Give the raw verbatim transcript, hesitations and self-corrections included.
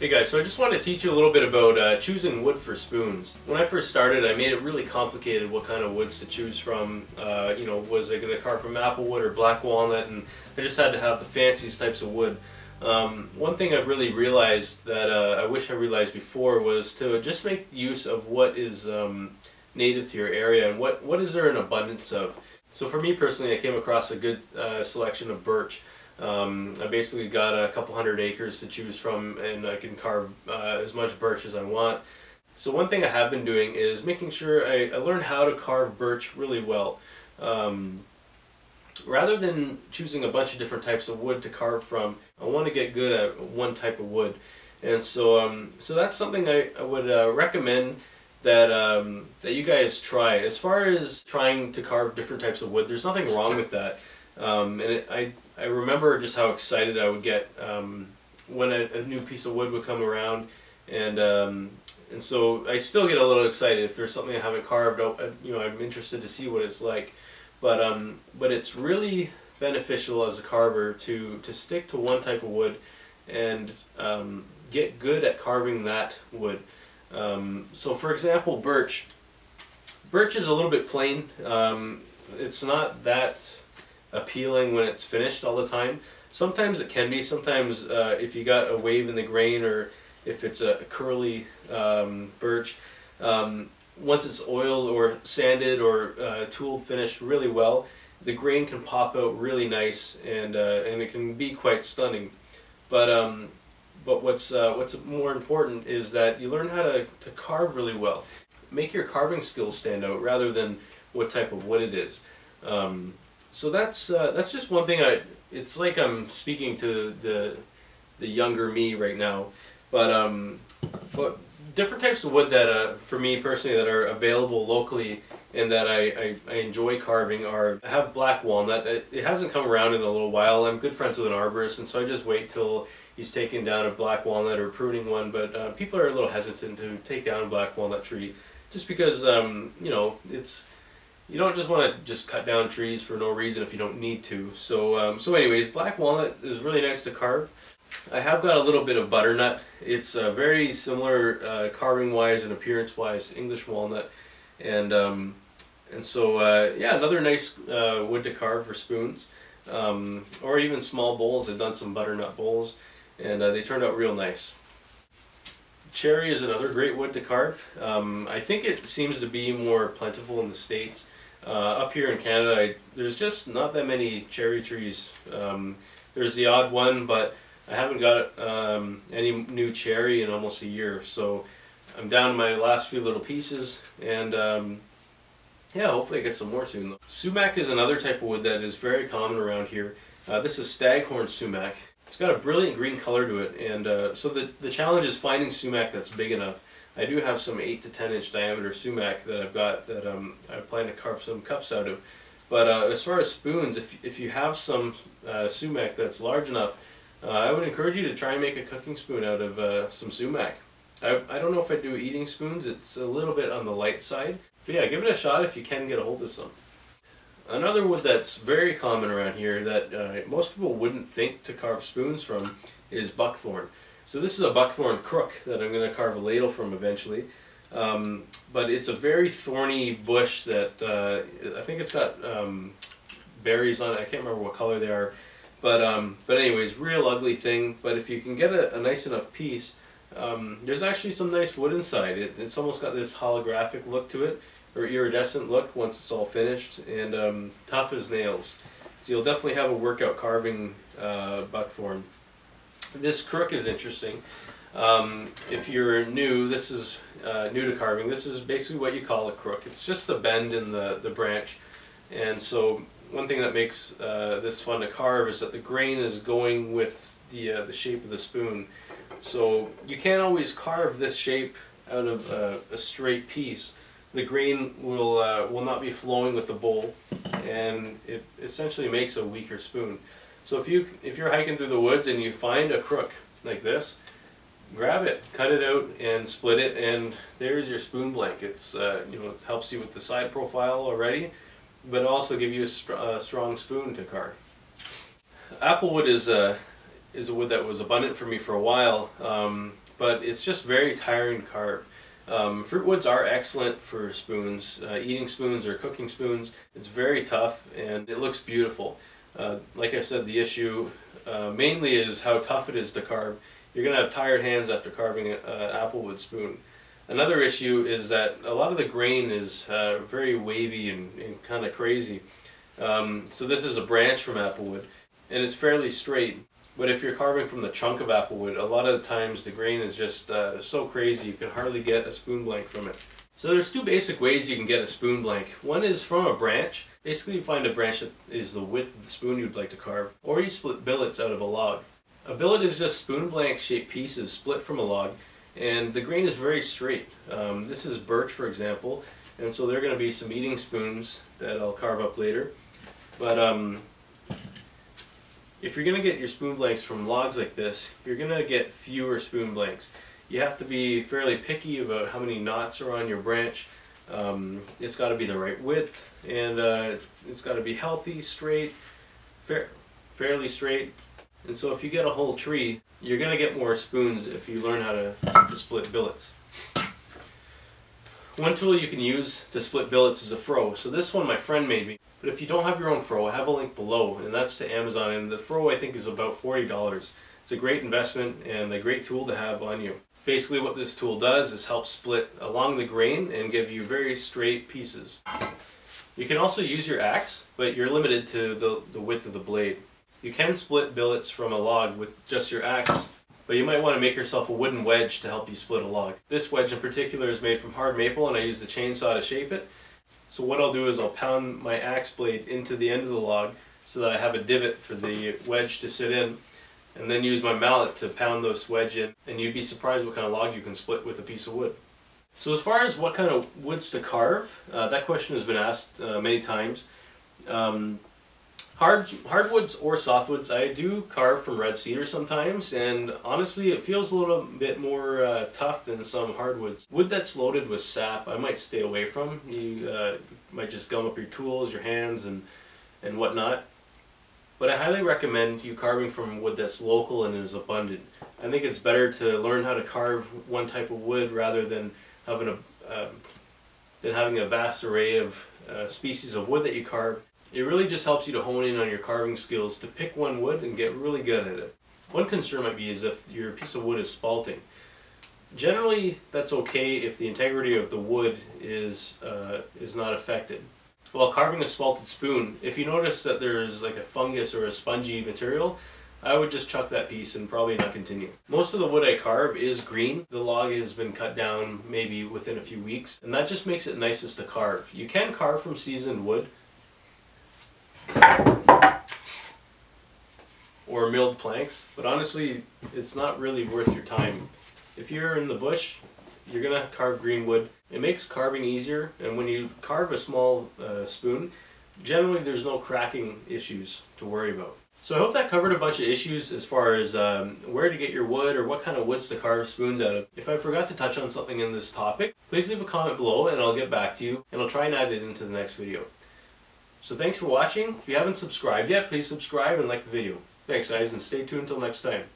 Hey guys, so I just wanted to teach you a little bit about uh, choosing wood for spoons. When I first started, I made it really complicated what kind of woods to choose from. Uh, you know, was I going to carve from apple wood or black walnut, and I just had to have the fanciest types of wood. Um, one thing I really realized that uh, I wish I realized before was to just make use of what is um, native to your area and what, what is there an abundance of. So for me personally, I came across a good uh, selection of birch. Um, I basically got a couple hundred acres to choose from, and I can carve uh, as much birch as I want. So one thing I have been doing is making sure I, I learn how to carve birch really well. Um, rather than choosing a bunch of different types of wood to carve from, I want to get good at one type of wood. And so um, so that's something I, I would uh, recommend that um, that you guys try. As far as trying to carve different types of wood, there's nothing wrong with that. Um, and it, I, I remember just how excited I would get um, when a, a new piece of wood would come around, and um, and so I still get a little excited if there's something I haven't carved. I, you know, I'm interested to see what it's like, but um, but it's really beneficial as a carver to to stick to one type of wood, and um, get good at carving that wood. Um, so, for example, birch. Birch is a little bit plain. Um, it's not that appealing when it's finished all the time. Sometimes it can be. Sometimes uh, if you got a wave in the grain, or if it's a curly um, birch, um, once it's oiled or sanded or uh, tooled finished really well, the grain can pop out really nice, and uh, and it can be quite stunning. But um, but what's uh, what's more important is that you learn how to to carve really well. Make your carving skills stand out rather than what type of wood it is. Um, So that's uh, that's just one thing. I it's like I'm speaking to the the younger me right now, but um, but different types of wood that uh, for me personally that are available locally and that I, I, I enjoy carving are. I have black walnut. It, it hasn't come around in a little while. I'm good friends with an arborist, and so I just wait till he's taking down a black walnut or pruning one. But uh, people are a little hesitant to take down a black walnut tree, just because um, you know it's. You don't just want to just cut down trees for no reason if you don't need to. So, um, so anyways, black walnut is really nice to carve. I have got a little bit of butternut. It's uh, very similar uh, carving-wise and appearance-wise to English walnut, and um, and so uh, yeah, another nice uh, wood to carve for spoons, um, or even small bowls. I've done some butternut bowls, and uh, they turned out real nice. Cherry is another great wood to carve. Um, I think it seems to be more plentiful in the States. Uh, up here in Canada, I, there's just not that many cherry trees. Um, there's the odd one, but I haven't got um, any new cherry in almost a year. So I'm down to my last few little pieces, and um, yeah, hopefully I get some more soon. Sumac is another type of wood that is very common around here. Uh, this is staghorn sumac. It's got a brilliant green color to it, and uh, so the, the challenge is finding sumac that's big enough. I do have some eight to ten inch diameter sumac that I've got that um, I plan to carve some cups out of. But uh, as far as spoons, if, if you have some uh, sumac that's large enough, uh, I would encourage you to try and make a cooking spoon out of uh, some sumac. I, I don't know if I do eating spoons. It's a little bit on the light side. But yeah, give it a shot if you can get a hold of some. Another wood that's very common around here that uh, most people wouldn't think to carve spoons from is buckthorn. So this is a buckthorn crook that I'm going to carve a ladle from eventually. Um, but it's a very thorny bush that uh, I think it's got um, berries on it. I can't remember what color they are. But, um, but anyways, real ugly thing. But if you can get a, a nice enough piece, um, there's actually some nice wood inside. It, it's almost got this holographic look to it, or iridescent look once it's all finished, and um, tough as nails. So you'll definitely have a workout carving uh, buckthorn. This crook is interesting. Um, if you're new, this is uh, new to carving. This is basically what you call a crook. It's just a bend in the, the branch. And so one thing that makes uh, this fun to carve is that the grain is going with the, uh, the shape of the spoon. So you can't always carve this shape out of uh, a straight piece. The grain will uh, will not be flowing with the bowl, and it essentially makes a weaker spoon. So if you if you're hiking through the woods and you find a crook like this, grab it, cut it out, and split it, and there's your spoon blank. It's uh, you know, it helps you with the side profile already, but also give you a sp uh, strong spoon to carve. Applewood is a is a wood that was abundant for me for a while. Um, but it's just very tiring to carve. Um, fruit woods are excellent for spoons, uh, eating spoons or cooking spoons. It's very tough and it looks beautiful. Uh, like I said, the issue uh, mainly is how tough it is to carve. You're going to have tired hands after carving an applewood spoon. Another issue is that a lot of the grain is uh, very wavy and, and kind of crazy. Um, so this is a branch from applewood and it's fairly straight. But if you're carving from the chunk of applewood, a lot of the times the grain is just uh, so crazy you can hardly get a spoon blank from it. So there's two basic ways you can get a spoon blank. One is from a branch. Basically you find a branch that is the width of the spoon you'd like to carve, or you split billets out of a log. A billet is just spoon blank shaped pieces split from a log, and the grain is very straight. Um, this is birch, for example, and so there are going to be some eating spoons that I'll carve up later. But um, if you're going to get your spoon blanks from logs like this, you're going to get fewer spoon blanks. You have to be fairly picky about how many knots are on your branch. Um, it's got to be the right width, and uh, it's got to be healthy, straight, fair, fairly straight. And so if you get a whole tree, you're going to get more spoons if you learn how to, to split billets. One tool you can use to split billets is a froe. So this one my friend made me. But if you don't have your own froe, I have a link below, and that's to Amazon, and the froe I think is about forty dollars. It's a great investment and a great tool to have on you. Basically what this tool does is help split along the grain and give you very straight pieces. You can also use your axe, but you're limited to the, the width of the blade. You can split billets from a log with just your axe, but you might want to make yourself a wooden wedge to help you split a log. This wedge in particular is made from hard maple, and I use the chainsaw to shape it. So what I'll do is I'll pound my axe blade into the end of the log so that I have a divot for the wedge to sit in, and then use my mallet to pound those wedge in, and you'd be surprised what kind of log you can split with a piece of wood. So as far as what kind of woods to carve, uh, that question has been asked uh, many times. Um, hard, hardwoods or softwoods, I do carve from red cedar sometimes, and honestly it feels a little bit more uh, tough than some hardwoods. Wood that's loaded with sap I might stay away from. You uh, might just gum up your tools, your hands, and, and whatnot. But I highly recommend you carving from wood that's local and is abundant. I think it's better to learn how to carve one type of wood rather than having a, uh, than having a vast array of uh, species of wood that you carve. It really just helps you to hone in on your carving skills to pick one wood and get really good at it. One concern might be is if your piece of wood is spalting. Generally that's okay if the integrity of the wood is, uh, is not affected. While carving a spalted spoon, if you notice that there's like a fungus or a spongy material, I would just chuck that piece and probably not continue. Most of the wood I carve is green. The log has been cut down maybe within a few weeks, and that just makes it nicest to carve. You can carve from seasoned wood or milled planks, but honestly it's not really worth your time. If you're in the bush, you're going to carve green wood. It makes carving easier, and when you carve a small uh, spoon, generally there's no cracking issues to worry about. So I hope that covered a bunch of issues as far as um, where to get your wood or what kind of woods to carve spoons out of. If I forgot to touch on something in this topic, please leave a comment below and I'll get back to you, and I'll try and add it into the next video. So thanks for watching. If you haven't subscribed yet, please subscribe and like the video. Thanks guys, and stay tuned until next time.